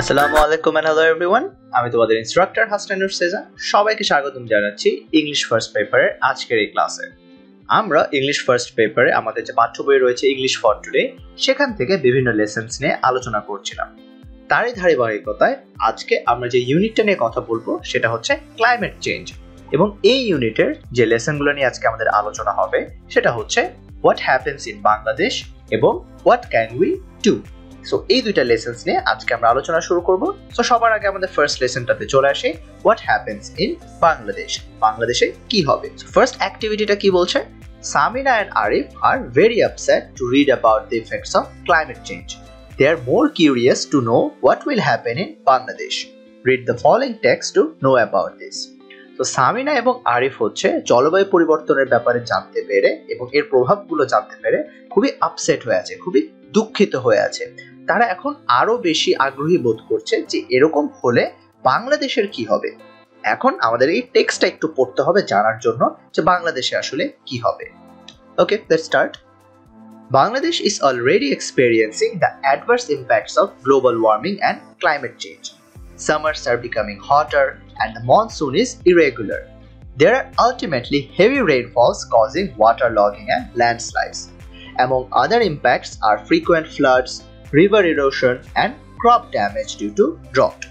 Assalamualaikum and hello everyone. আমি তোমাদের instructor হাসটেনার সেজা। সবাইকে স্বাগতম জানাচ্ছি ইংলিশ ফার্স্ট পেপারের আজকের এই ক্লাসে। আমরা ইংলিশ ফার্স্ট পেপারে আমাদের যে পাঠ্য বই রয়েছে ইংলিশ ফর টুডে সেখান থেকে বিভিন্ন লেসনস নিয়ে আলোচনা করছিলাম। তারই ধারাবাহিকতায় আজকে আমরা যে ইউনিটটা নিয়ে কথা বলবো সেটা হচ্ছে ক্লাইমেট চেঞ্জ, এবং এই ইউনিটের যে লেসনগুলো নিয়ে আজকে আমাদের আলোচনা হবে সেটা হচ্ছে হোয়াট হ্যাপেন্স ইন বাংলাদেশ এবং what can we do. So এই দুইটা লেসনস নিয়ে আজকে আমরা আলোচনা শুরু করব। সো সবার আগে আমাদের ফার্স্ট লেসনটাতে চলে আসি, হোয়াট হ্যাপেন্স ইন বাংলাদেশ, বাংলাদেশে কি হবে। ফার্স্ট অ্যাক্টিভিটিটা কি বলছে, Samina and Arif are very upset to read about the effects of climate change. They are more curious to know what will happen in Bangladesh. Read the following text to know about this. So Samina এবং আরিফ হচ্ছে জলবায়ু পরিবর্তনের ব্যাপারে জানতে পেরে এবং এর প্রভাবগুলো জানতে পেরে খুবই আপসেট হয়ে আছে, খুবই দুঃখিত হয়ে আছে। তারা এখন আরো বেশি আগ্রহী বোধ করছে যে এরকম হলে বাংলাদেশের কি হবে। এখন আমাদের এই টেক্সটটা একটু পড়তে হবে জানার জন্য যে বাংলাদেশে আসলে কি হবে। Okay, let's start. Bangladesh is already experiencing the adverse impacts of global warming and climate change. Summers are becoming hotter and the monsoon is irregular. There are ultimately heavy rainfalls causing waterlogging and landslides. Among other impacts are frequent floods, river erosion and crop damage due to drought,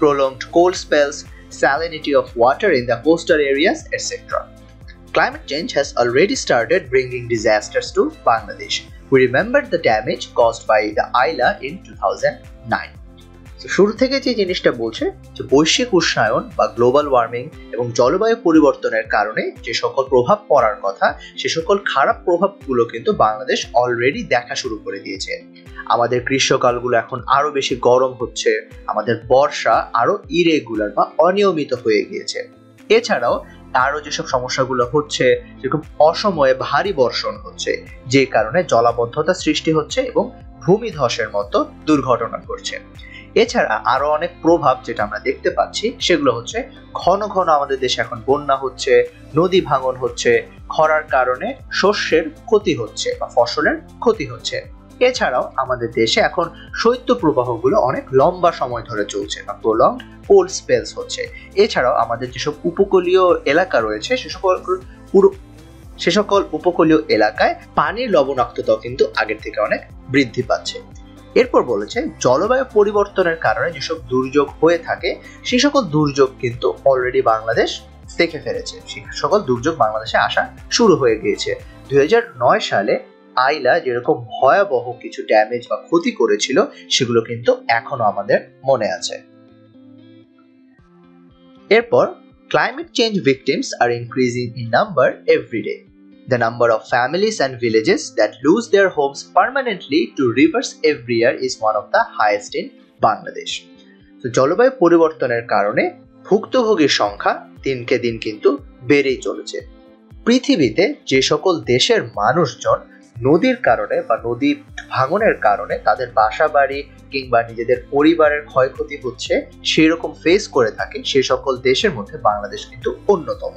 prolonged cold spells, salinity of water in the coastal areas, etc. Climate change has already started bringing disasters to Bangladesh. We remember the damage caused by the Aila in 2009. So শুরু থেকে যে জিনিসটা বলছে যে বৈশ্বিক উষ্ণায়ন বা global warming এবং জলবায়ু পরিবর্তনের কারণে যে সকল প্রভাব পড়ার কথা সে সকল খারাপ প্রভাবগুলো কিন্তু বাংলাদেশ অলরেডি দেখা শুরু করে দিয়েছে। আমাদের গ্রীষ্মকালগুলো এখন আরো বেশি গরম হচ্ছে, আমাদের বর্ষা আরো ইরেগুলার বা অনিয়মিত হয়ে গিয়েছে। এছাড়াও আরও যেসব সমস্যাগুলো হচ্ছে, যেরকম অসময়ে ভারী বর্ষণ হচ্ছে যে কারণে জলাবদ্ধতা সৃষ্টি হচ্ছে এবং ভূমিধসের মতো দুর্ঘটনা ঘটছে। এছাড়া আরও অনেক প্রভাব যেটা আমরা দেখতে পাচ্ছি সেগুলো হচ্ছে ঘন ঘন আমাদের দেশে এখন বন্যা হচ্ছে, নদী ভাঙন হচ্ছে, খরার কারণে শস্যের ক্ষতি হচ্ছে বা ফসলের ক্ষতি হচ্ছে। এছাড়াও আমাদের দেশে এখন শৈত্যপ্রবাহগুলো অনেক লম্বা সময় ধরে চলছে বা প্রলংড কোল্ড স্পেলস হচ্ছে। এছাড়াও আমাদের যেসব উপকূলীয় এলাকা রয়েছে সে সকল উপকূলীয় এলাকায় পানির লবণাক্ততাও কিন্তু আগের থেকে অনেক বৃদ্ধি পাচ্ছে। এরপর বলেছে জলবায়ু পরিবর্তনের কারণে যেসব দুর্যোগ হয়ে থাকে সে সকল দুর্যোগ কিন্তু অলরেডি বাংলাদেশ দেখে ফেলেছে, সে সকল দুর্যোগ বাংলাদেশে আসা শুরু হয়ে গিয়েছে। 2009 সালে আইলা যেরকম ভয়াবহ কিছু ড্যামেজ বা ক্ষতি করেছিল সেগুলো কিন্তু এখনো আমাদের মনে আছে। এরপর climate change victims R increasing in number everyday. The number of families and villages that lose their homes permanently to rivers every year is one of the highest in Bangladesh. তো জলবায়ু পরিবর্তনের কারণে ভুক্তভোগীর সংখ্যা দিনকে দিন কিন্তু বেড়েই চলেছে। পৃথিবীতে যে সকল দেশের মানুষজন নদীর কারণে বা নদী ভাঙনের কারণে তাদের বাসা বাড়ি কিংবা নিজেদের পরিবারের ক্ষয়ক্ষতি হচ্ছে সেই রকম ফেস করে থাকে সেই সকল দেশের মধ্যে বাংলাদেশ কিন্তু অন্যতম।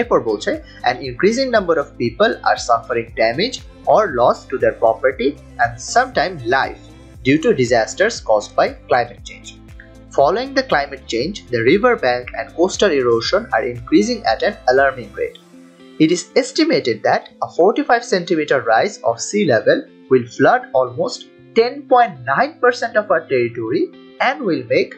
এরপর বলছে an increasing number of people are suffering damage or loss to their property and sometimes life due to disasters caused by climate change. Following the climate change, the river bank and coastal erosion are increasing at an alarming rate. It is estimated that a 45 centimeter rise of sea level will flood almost 10.9% of our territory and will make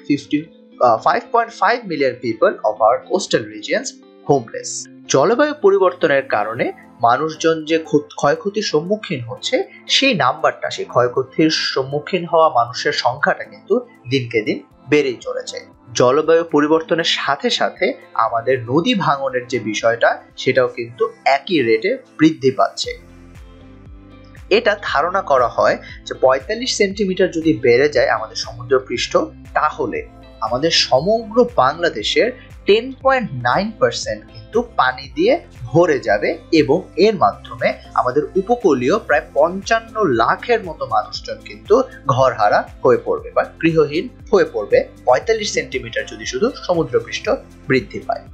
5.5 million people of our coastal regions homeless. জলবায়ু পরিবর্তনের কারণে মানুষজন যে ক্ষয়ক্ষতির সম্মুখীন হচ্ছে সেই নাম্বারটা, সেই ক্ষয়ক্ষতির সম্মুখীন হওয়া মানুষের সংখ্যাটা কিন্তু দিনকে দিন বেড়েই চলেছে। জলবায়ু পরিবর্তনের সাথে সাথে আমাদের নদী ভাঙনের যে বিষয়টা সেটাও কিন্তু একই রেটে বৃদ্ধি পাচ্ছে। এটা ধারণা করা হয় যে 45 সেন্টিমিটার যদি বেড়ে যায় আমাদের সমুদ্র পৃষ্ঠ, তাহলে আমাদের সমগ্র বাংলাদেশের 10.9% কিন্তু পানি দিয়ে ভরে যাবে এবং এর মাধ্যমে আমাদের উপকূলীয় প্রায় 55 লাখের মতো মানুষজন কিন্তু ঘরহারা হয়ে পড়বে বা গৃহহীন হয়ে পড়বে 45 সেন্টিমিটার যদি শুধু সমুদ্রপৃষ্ঠ বৃদ্ধি পায়।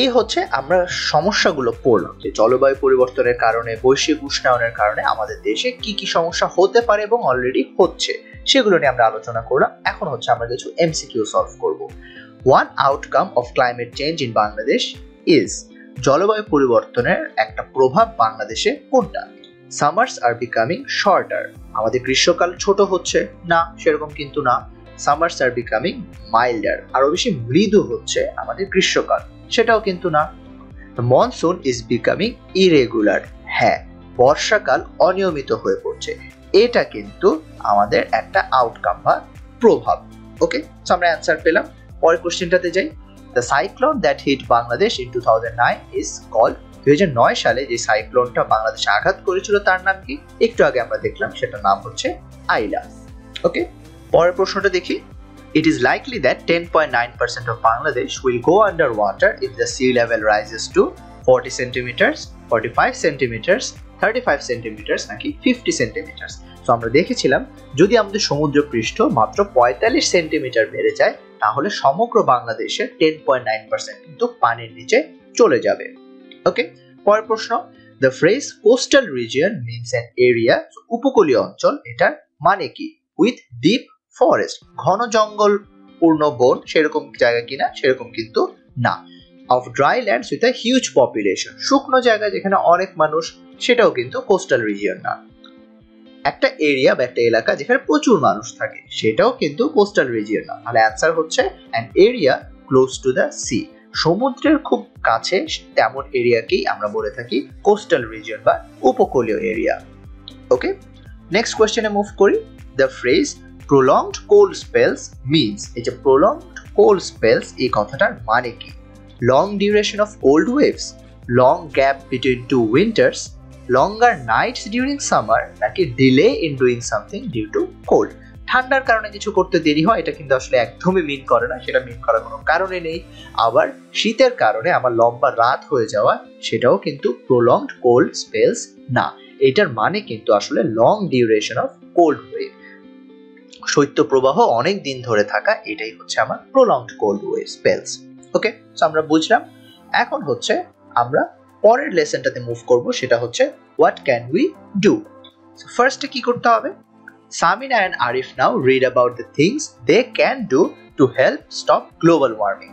এই হচ্ছে আমরা সমস্যাগুলো পড়লাম যে জলবায়ু পরিবর্তনের কারণে বৈশ্বিক উষ্ণায়নের কারণে আমাদের দেশে কি কি সমস্যা হতে পারে এবং অলরেডি হচ্ছে সেগুলো নিয়ে আমরা আলোচনা করলাম। এখন হচ্ছে আমরা কিছু এমসিকিউ সলভ করব। One outcome of climate change in Bangladesh is, জলবায়ু পরিবর্তনের একটা প্রভাব বাংলাদেশে কোনটা? সামার্স আর বিকামিং শর্টার, আমাদের গ্রীষ্মকাল ছোট হচ্ছে না, সেরকম কিন্তু না। সামার্স আর বিকামিং মাইল্ডার, আরো বেশি মৃদু হচ্ছে আমাদের গ্রীষ্মকাল, সেটাও কিন্তু না। মনসুন ইজ বিকামিং ইরেগুলার, হ্যাঁ বর্ষাকাল অনিয়মিত হয়ে পড়ছে, এটা কিন্তু আমাদের একটা আউটকাম বা প্রভাব। ওকে, সো আমরা অ্যান্সার পেলাম। পরের কোশ্চেনটাতে যাই। The cyclone that hit Bangladesh in 2009 is called, 2009 সালে যে সাইক্লোনটা বাংলাদেশে আঘাত করেছিল তার নাম কি? একটু আগে আমরা দেখলাম, সেটার নাম হচ্ছে আইলা। ওকে, পরের প্রশ্নটা দেখি। It is likely that 10.9% of Bangladesh will go underwater if the sea level rises to 40 centimeters, 45 centimeters, 35 centimeters নাকি 50 centimeters। সো আমরা দেখেছিলাম যদি আমাদের সমুদ্র পৃষ্ঠ মাত্র 45 সেন্টিমিটার বেড়ে যায় তাহলে সমগ্র বাংলাদেশের 10.9% কিন্তু পানির নিচে চলে যাবে। ওকে, পরের প্রশ্ন। The phrase coastal region means an area, উপকূলীয় অঞ্চল, এটার মানে কি? উইথ ডিপ ফরেস্ট, ঘন জঙ্গল পূর্ণ বন, সেরকম জায়গা কিনা? সেরকম কিন্তু না। Of dry lands with a huge population, শুকনো জায়গা যেখানে অনেক মানুষ, সেটাও কিন্তু কোস্টাল রিজিয়ন না। একটা এরিয়া বা একটা এলাকা যেখানে প্রচুর মানুষ থাকে, সেটাও কিন্তু কোস্টাল রিজিয়ন না। তাহলে অ্যান্সার হচ্ছে an area close to the sea, সমুদ্রের খুব কাছে তেমন এরিয়াকেই আমরা বলে থাকি কোস্টাল রিজিয়ন বা উপকূলীয় এরিয়া। ওকে, নেক্সট কোয়েশ্চেনে মুভ করি। The phrase prolonged cold spells means, এই যে prolonged cold spells এই কথাটার মানে কি? long duration of cold waves, long gap between two winters, longer nights during summer নাকি delay in doing something due to cold, ঠান্ডার কারণে কিছু করতে দেরি হয়, এটা কিন্তু আসলে একদমই মিন করে না, সেটা মিন করার কোনো কারণে নেই। আবার শীতের কারণে আমার লম্বা রাত হয়ে যাওয়া, সেটাও কিন্তু prolonged cold spells না, এটার মানে কিন্তু আসলে long duration of cold wave, শৈত্য প্রবাহ অনেক দিন ধরে থাকা, এটাই হচ্ছে আমার prolonged cold wave spells. Okay, so আমরা বুঝলাম। এখন হচ্ছে আমরা পরের লেসনটাতে মুভ করব, সেটা হচ্ছে হোয়াট ক্যান উই ডু। ফার্স্টে কি করতে হবে? Samina and Arif now read about the things they can do to help stop global warming.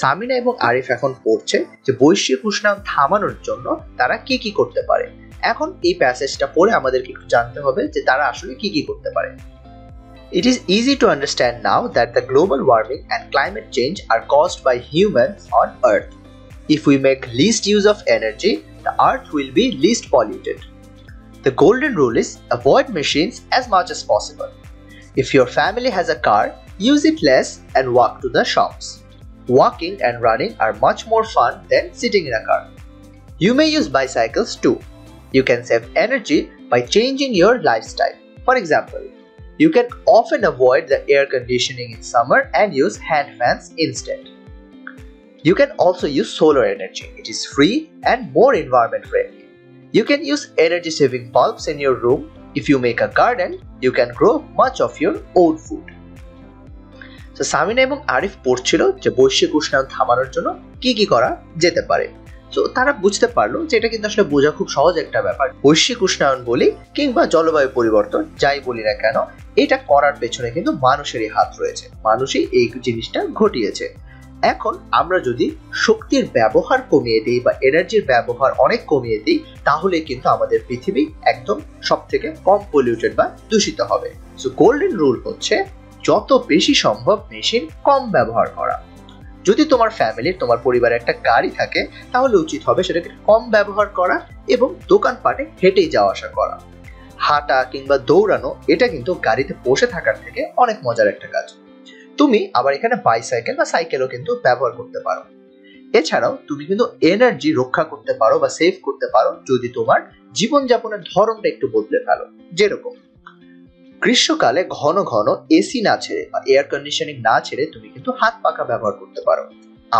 Samina এবং আরিফ এখন পড়ছে যে বৈশ্বিক উষ্ণায়ন থামানোর জন্য তারা কি কি করতে পারে। এখন এই প্যাসেজটা পড়ে আমাদেরকে একটু জানতে হবে যে তারা আসলে কি কি করতে পারে। It is easy to understand now that the global warming and climate change are caused by humans on Earth. If we make least use of energy, the Earth will be least polluted. The golden rule is avoid machines as much as possible. If your family has a car, use it less and walk to the shops. Walking and running are much more fun than sitting in a car. You may use bicycles too. You can save energy by changing your lifestyle. For example, you can often avoid the air conditioning in summer and use hand fans instead. You can also use solar energy. It is free and more environment friendly. You can use energy saving bulbs in your room. If you make a garden, you can grow much of your own food. So Samina এবং Arif পড়ছিলো যে বৈশ্বিক উষ্ণায়ন থামানোর জন্য কি কি করা যেতে পারে। তো তারা বুঝতে পারলো যে এটা কিন্তু আসলে বোঝা খুব সহজ একটা ব্যাপার। বৈশ্বিক উষ্ণায়ন বলি কিংবা জলবায়ু পরিবর্তন যাই বলি না কেন, এটা করার পেছনে কিন্তু মানুষেরই হাত রয়েছে, মানুষই এই জিনিসটা ঘটিয়েছে। এখন আমরা যদি শক্তির ব্যবহার কমিয়ে দিই বা এনার্জির ব্যবহার অনেক কমিয়ে দিই, তাহলে কিন্তু আমাদের পৃথিবী একদম সব থেকে কম পলিউটেড বা দূষিত হবে। সো গোল্ডেন রুল হচ্ছে যত বেশি সম্ভব মেশিন কম ব্যবহার করা। যদি তোমার ফ্যামিলির, তোমার পরিবারে একটা গাড়ি থাকে, তাহলে উচিত হবে সেটাকে কম ব্যবহার করা এবং দোকানপাটে হেঁটেই যাওয়া আসা করা। হাঁটা কিংবা দৌড়ানো এটা কিন্তু গাড়িতে বসে থাকার থেকে অনেক মজার একটা কাজ। তুমি আবার এখানে বাইসাইকেল বা সাইকেলও কিন্তু ব্যবহার করতে পারো। এছাড়াও তুমি কিন্তু এনার্জি রক্ষা করতে পারো বা সেভ করতে পারো যদি তোমার জীবনযাপনের ধরনটা একটু বদলে ফেলো। যেরকম গ্রীষ্মকালে ঘন ঘন এসি না ছেড়ে বা এয়ার কন্ডিশনিং না ছেড়ে তুমি কিন্তু হাত পাখা ব্যবহার করতে পারো।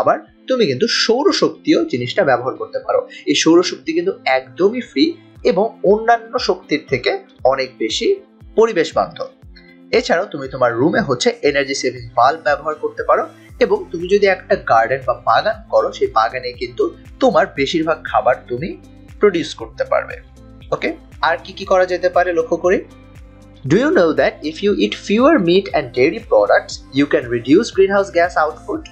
আবার তুমি কিন্তু সৌরশক্তিও জিনিসটা ব্যবহার করতে পারো। এই সৌরশক্তি কিন্তু একদমই ফ্রি এবং অন্যান্য শক্তির থেকে অনেক বেশি পরিবেশ বান্ধব। এছাড়াও তুমি তোমার রুমে হচ্ছে এনার্জি সেভিং বাল্ব ব্যবহার করতে পারো। এবং তুমি যদি একটা গার্ডেন বা বাগান করো, সেই বাগানে কিন্তু তোমার বেশিরভাগ খাবার তুমি প্রডিউস করতে পারবে। ওকে, আর কি কি করা যেতে পারে লক্ষ্য করে? Do you know that if you eat fewer meat and dairy products, you can reduce greenhouse gas output?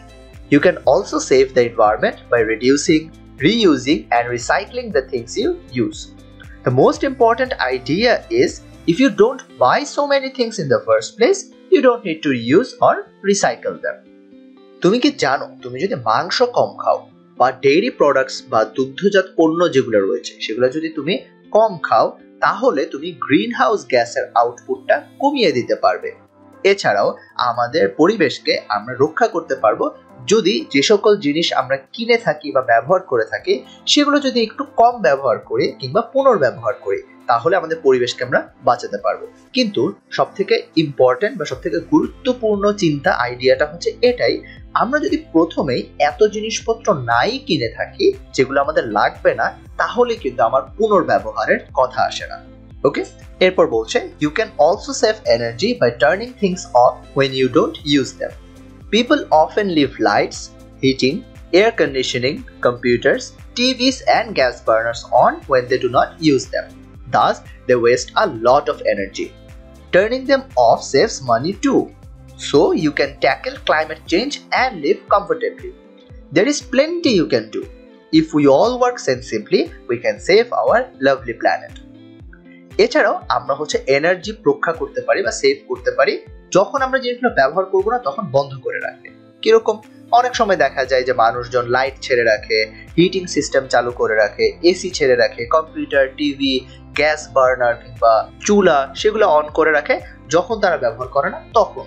You can also save the environment by reducing, reusing, and recycling the things you use. The most important idea is, if you don't buy so many things in the first place, you don't need to reuse or recycle them. তুমি কি জানো, তুমি যদি মাংস কম খাও বা dairy products বা দুগ্ধজাত পণ্য যেগুলো রয়েছে সেগুলো যদি তুমি কম খাও, তাহলে তুমি গ্রিনহাউস গ্যাসের আউটপুটটা কমিয়ে দিতে পারবে। এছাড়াও আমাদের পরিবেশকে আমরা রক্ষা করতে পারবো যদি যে সকল জিনিস আমরা কিনে থাকি বা ব্যবহার করে থাকি সেগুলো যদি একটু কম ব্যবহার করি কিংবা পুনর্ব্যবহার করি, তাহলে আমাদের পরিবেশকে আমরা বাঁচাতে পারবো। কিন্তু সবথেকে ইম্পর্টেন্ট বা সবথেকে গুরুত্বপূর্ণ চিন্তা আইডিয়াটা হচ্ছে এটাই, আমরা যদি প্রথমেই এত জিনিসপত্র নাই কিনে থাকি যেগুলো আমাদের লাগবে না, তাহলে কিন্তু আমার পুনর্ব্যবহারের কথা আসে না। ওকে, এরপর বলছে you can also save energy by turning things off when you don't use them. People often leave lights, heating, air conditioning, computers, TVs and gas burners on when they do not use them. Thus, they waste a lot of energy. Turning them off saves money too. So, you can tackle climate change and live comfortably. There is plenty you can do. If we all work sensibly, we can save our lovely planet. এছাড়াও আমরা হচ্ছে energy রক্ষা করতে পারি বা save করতে পারি যখন আমরা জিনিসগুলো ব্যবহার করবো না তখন বন্ধ করে রাখে। কিরকম? অনেক সময় দেখা যায় যে মানুষজন লাইট ছেড়ে রাখে, হিটিং সিস্টেম চালু করে রাখে, এসি ছেড়ে রাখে, কম্পিউটার, টিভি, গ্যাস বার্নার কিংবা চুলা সেগুলো অন করে রাখে যখন তারা ব্যবহার করে না তখন।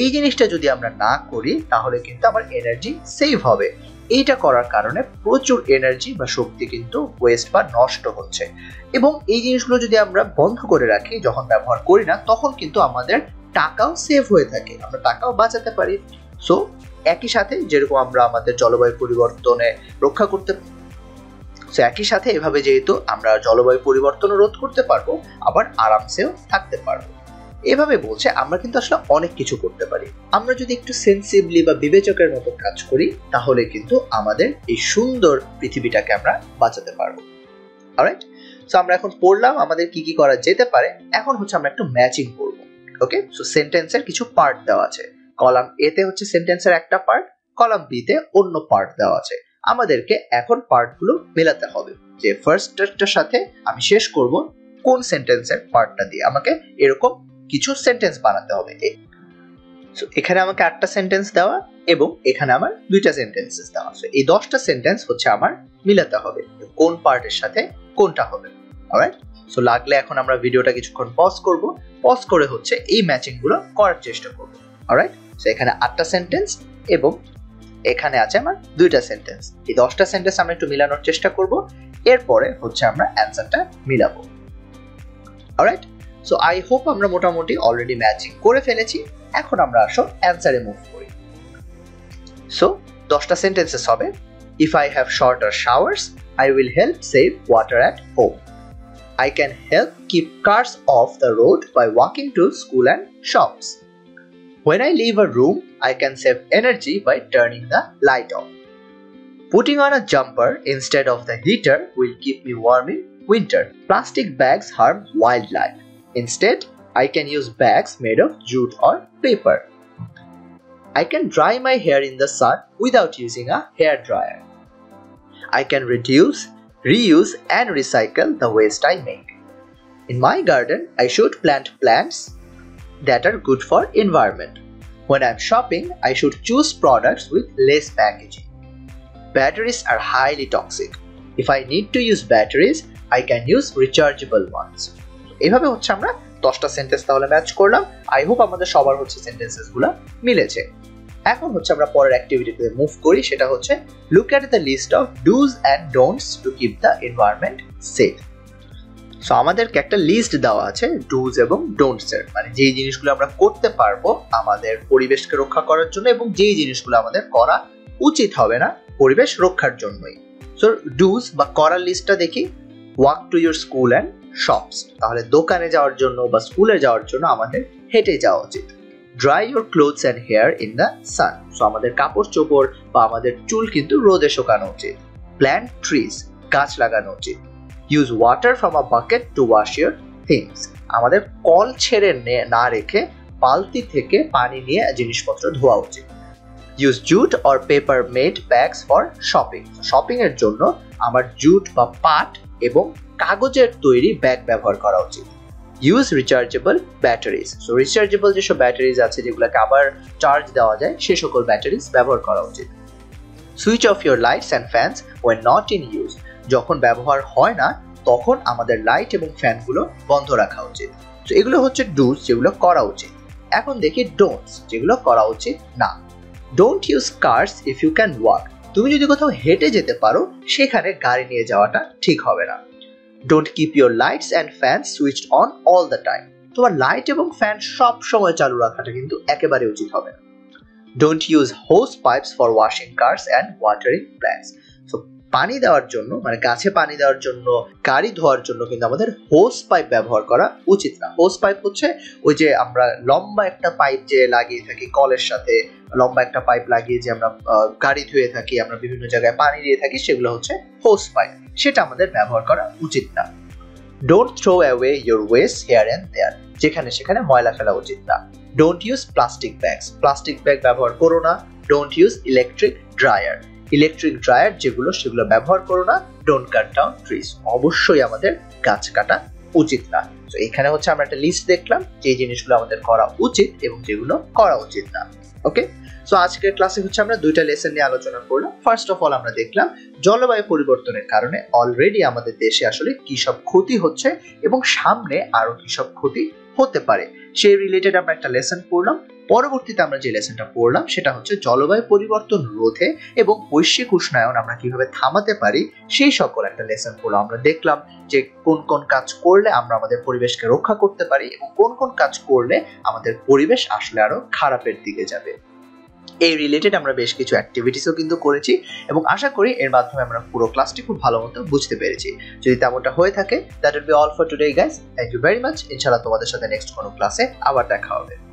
এই জিনিসটা যদি আমরা না করি তাহলে কিন্তু আমার এনার্জি সেভ হবে। এইটা করার কারণে প্রচুর এনার্জি বা শক্তি কিন্তু ওয়েস্ট বা নষ্ট হচ্ছে, এবং এই জিনিসগুলো যদি আমরা বন্ধ করে রাখি যখন ব্যবহার করি না তখন কিন্তু আমাদের টাকাও সেভ হয়ে থাকে, আমরা টাকাও বাঁচাতে পারি। সো একই সাথে যেরকম আমরা আমাদের জলবায়ু পরিবর্তনে রক্ষা করতে একই সাথে এভাবে যেহেতু আমরা জলবায়ু পরিবর্তন রোধ করতে পারবো, আবার আরামসেও থাকতে পারবো। এভাবে বলছে আমরা কিন্তু আসলে অনেক কিছু করতে পারি। আমরা যদি একটু সেন্সিবলি বা বিবেচকের মতো কাজ করি তাহলে কিন্তু আমাদের এই সুন্দর পৃথিবীটাকে আমরা বাঁচাতে পারবো। অলরাইট, সো আমরা এখন পড়লাম আমাদের কি কি করা যেতে পারে। এখন হচ্ছে আমরা একটু ম্যাচিং করবো। ওকে, সো সেন্টেন্সের কিছু পার্ট দেওয়া আছে। কলাম এ তে হচ্ছে সেন্টেন্সের একটা পার্ট, কলাম বি তে অন্য পার্ট দেওয়া আছে। আমাদেরকে এখন পার্টগুলো মেলাতে হবে যে ফার্স্টটার সাথে আমি শেষ করব কোন সেন্টেন্সের পার্টটা দিয়ে। আমাকে এরকম কিছু সেন্টেন্স বানাতে হবে। সো এখানে আমাকে 8টা সেন্টেন্স দেওয়া এবং এখানে আমার 2টা সেন্টেন্সেস দেওয়া আছে। এই 10টা সেন্টেন্স হচ্ছে আমার মিলাতে হবে কোন পার্টের সাথে কোনটা হবে। অলরাইট, সো লাগলে এখন আমরা ভিডিওটা কিছুক্ষণ পজ করব, পজ করে হচ্ছে এই ম্যাচিং গুলো করার চেষ্টা করব। অলরাইট, সো এখানে 8টা সেন্টেন্স এবং এখানে আছে আমার 2টা সেন্টেন্স। এই 10টা সেন্টেন্স আমরা একটু মিলানোর চেষ্টা করব, এরপরে হচ্ছে আমরা অ্যানসারটা মিলাবো। অলরাইট, সো আই হোপ আমরা মোটামুটি অলরেডি ম্যাচিং করে ফেলেছি। এখন আমরা আসল অ্যান্সারে মুভ করি। সো 10টা সেন্টেন্সেস হবে। If I have shorter showers, I will help save water at home. I can help keep cars off the road by walking to school and shops. When I leave a room, I can save energy by turning the light off. Putting on a jumper instead of the heater will keep me warm in winter. Plastic bags harm wildlife. Instead, I can use bags made of jute or paper. I can dry my hair in the sun without using a hairdryer. I can reduce, reuse and recycle the waste I make. In my garden, I should plant plants that are good for environment. When I'm shopping, I should choose products with less packaging. Batteries are highly toxic. If I need to use batteries, I can use rechargeable ones. এভাবে হচ্ছে আমরা 10টা sentence তাহলে match করলাম। I hope আমাদের সবার হচ্ছে সেন্টেন্সেসগুলো মিলেছে। এখন হচ্ছে আমরা পরের অ্যাক্টিভিটিতে মুভ করি, সেটা হচ্ছে look at the list of dos and don'ts to keep the environment safe. So আমাদেরকে একটা লিস্ট দেওয়া আছে ডুজ এবং ডোন্টস এর, মানে যেই জিনিসগুলো আমরা করতে পারবো আমাদের পরিবেশকে রক্ষা করার জন্য এবং যেই জিনিসগুলো আমাদের করা উচিত হবে না পরিবেশ রক্ষার জন্যই। সো ডুজ বা করার লিস্টটা দেখি। Walk to your school and shops, তাহলে দোকানে যাওয়ার জন্য বা স্কুলে যাওয়ার জন্য আমাদের হেঁটে যাওয়া উচিত। Dry your clothes and hair in the sun. So আমাদের কাপড় চোপড় বা আমাদের চুল কিন্তু রোদে শুকানো উচিত। Plant trees, গাছ লাগানো উচিত। Use water from a bucket to wash your things. আমাদের কল ছেড়ে না রেখে বালতি থেকে পানি নিয়ে জিনিসপত্র ধোয়া উচিত। Use jute or paper made bags for shopping. শপিংয়ের জন্য আমার জুট বা পাট এবং কাগজের তৈরি ব্যাগ ব্যবহার করা উচিত। Use rechargeable batteries. So rechargeable যেসব ব্যাটারিজ আছে যেগুলোকে আবার চার্জ দেওয়া যায় সে সকল ব্যাটারিজ ব্যবহার করা উচিত। Switch off your lights and fans when not in use. যখন ব্যবহার হয় না তখন আমাদের লাইট এবং ফ্যানগুলো বন্ধ রাখা উচিত। তো এগুলো হচ্ছে ডুস যেগুলো করা উচিত। এখন দেখি ডোন্টস যেগুলো করা উচিত না। Don't use cars if you can walk. তুমি যদি কোথাও হেঁটে যেতে পারো সেখানে গাড়ি নিয়ে যাওয়াটা ঠিক হবে না। Don't keep your lights and fan switch on all the time. তোমার লাইট এবং ফ্যান সব সময় চালু রাখাটা কিন্তু একেবারে উচিত হবে না। Don't use hose pipes for washing cars and watering plants. So পানি দেওয়ার জন্য মানে গাছে পানি দেওয়ার জন্য গাড়ি ধোয়ার জন্য কিন্তু আমাদের হোস পাইপ ব্যবহার করা উচিত না। হোস পাইপ হচ্ছে ওই যে আমরা লম্বা একটা পাইপ যে লাগিয়ে থাকি কলের সাথে, লম্বা একটা পাইপ লাগিয়ে যে আমরা গাড়ি ধুয়ে থাকি, আমরা বিভিন্ন জায়গায় পানি দিয়ে থাকি, সেগুলো হচ্ছে হোস পাইপ। সেটা আমাদের ব্যবহার করা উচিত না। Don't throw away your waste here and there. যেখানে সেখানে ময়লা ফেলা উচিত না। Don't use plastic bags. Plastic bag ব্যবহার করো না। Don't use electric dryer. Electric dryer যেগুলো সেগুলো ব্যবহার করো না। Don't cut down trees. অবশ্যই আমাদের গাছ কাটা উচিত না। তো এখানে হচ্ছে আমরা একটা লিস্ট দেখলাম যে জিনিসগুলো আমাদের করা উচিত এবং যেগুলো করা উচিত না। ওকে, সো আজকের ক্লাসে হচ্ছে আমরা দুইটা লেসন নিয়ে আলোচনা করলাম। ফার্স্ট অফ অল আমরা দেখলাম জলবায়ু পরিবর্তনের কারণে অলরেডি আমাদের দেশে আসলে কী সব ক্ষতি হচ্ছে এবং সামনে আরও কী সব ক্ষতি হতে পারে সেই রিলেটেড আমরা একটা লেসন পড়লাম। পরবর্তীতে আমরা যে লেসনটা পড়লাম সেটা হচ্ছে জলবায়ু পরিবর্তন রোধে এবং বৈশ্বিক উষ্ণায়ন আমরা কীভাবে থামাতে পারি সেই সকল একটা লেসন পড়লাম। আমরা দেখলাম যে কোন কোন কাজ করলে আমরা আমাদের পরিবেশকে রক্ষা করতে পারি এবং কোন কোন কাজ করলে আমাদের পরিবেশ আসলে আরও খারাপের দিকে যাবে। এই রিলেটেড আমরা বেশ কিছু অ্যাক্টিভিটিসও কিন্তু করেছি এবং আশা করি এর মাধ্যমে আমরা পুরো ক্লাসটি খুব ভালো মতো বুঝতে পেরেছি। যদি তেমনটা হয়ে থাকে that will be all for today guys. Thank you very much. ইনশাআল্লাহ তোমাদের সাথে নেক্সট কোনো ক্লাসে আবার দেখা হবে।